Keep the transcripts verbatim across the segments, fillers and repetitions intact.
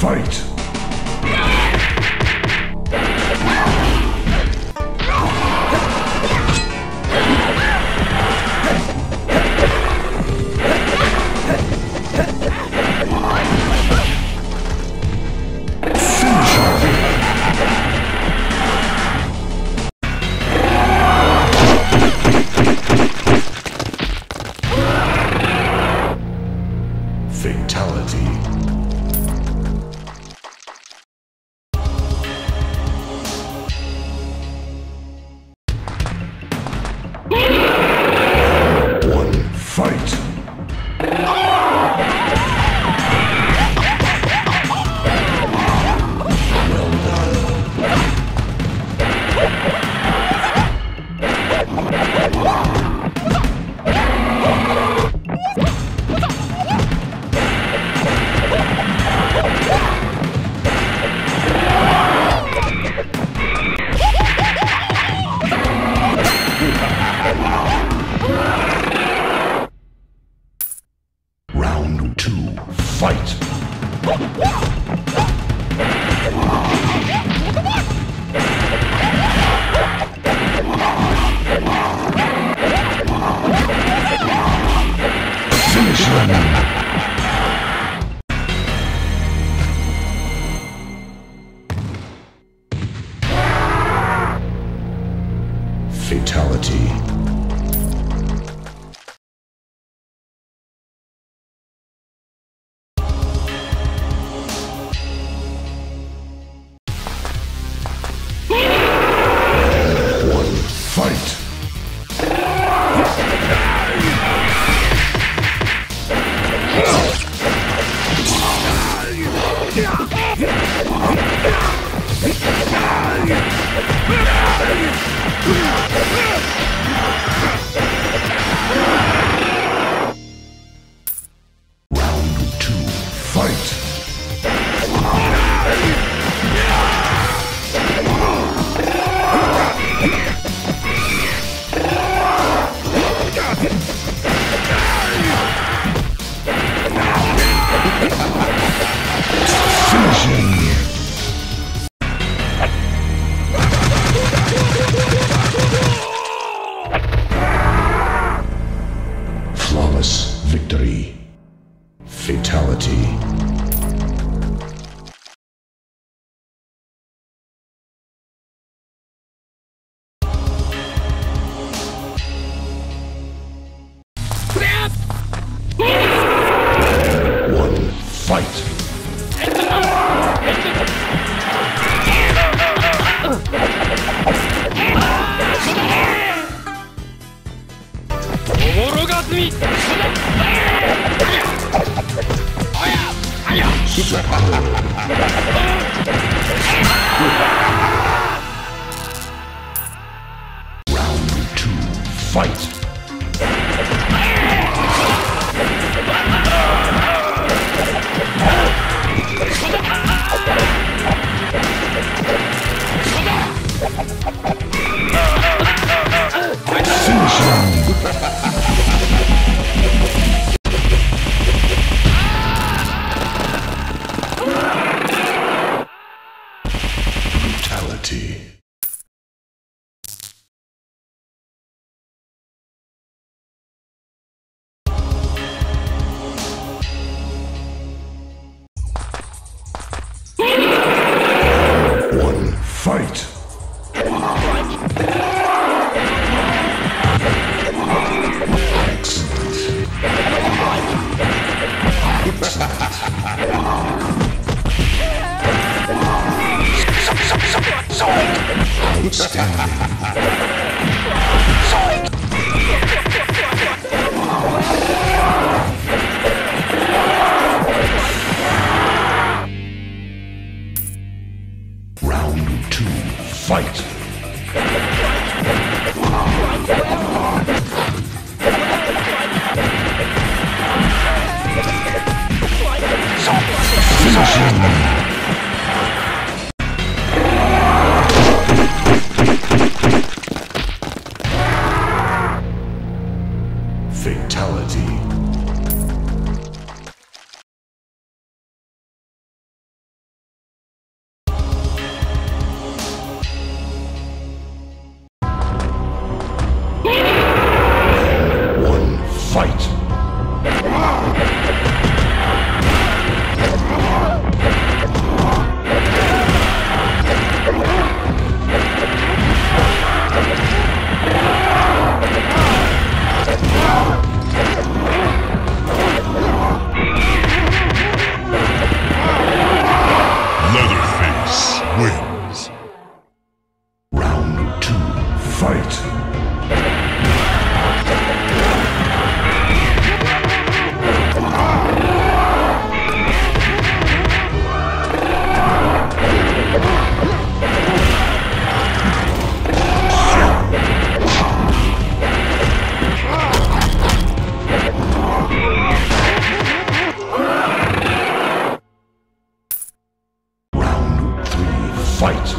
Fight! Fatality. Fight! Fight!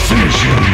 Finish him!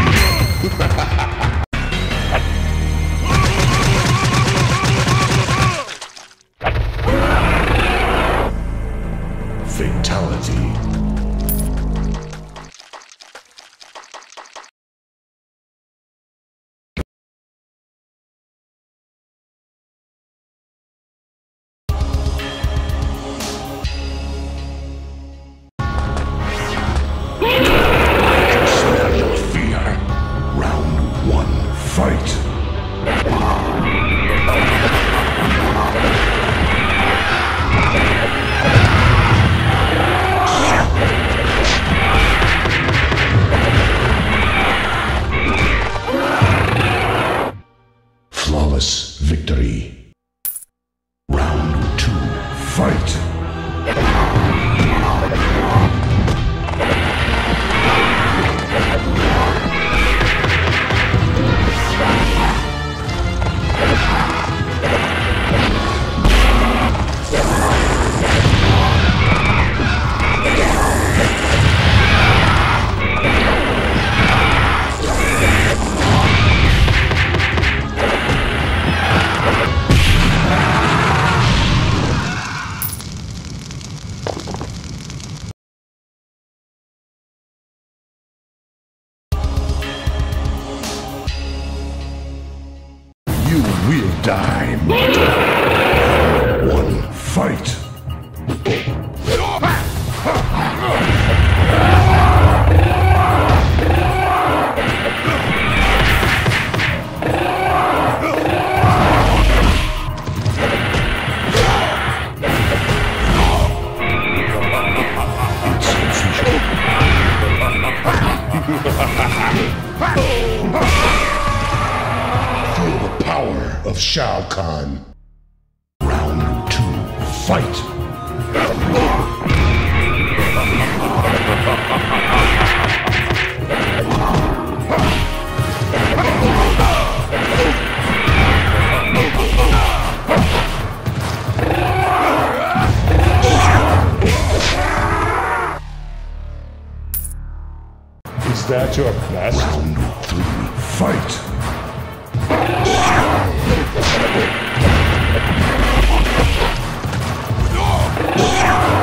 die, mortal. One fight. Feel the power of Shao Kahn. Round two, fight! Is that your best? Round three, fight! Let's go.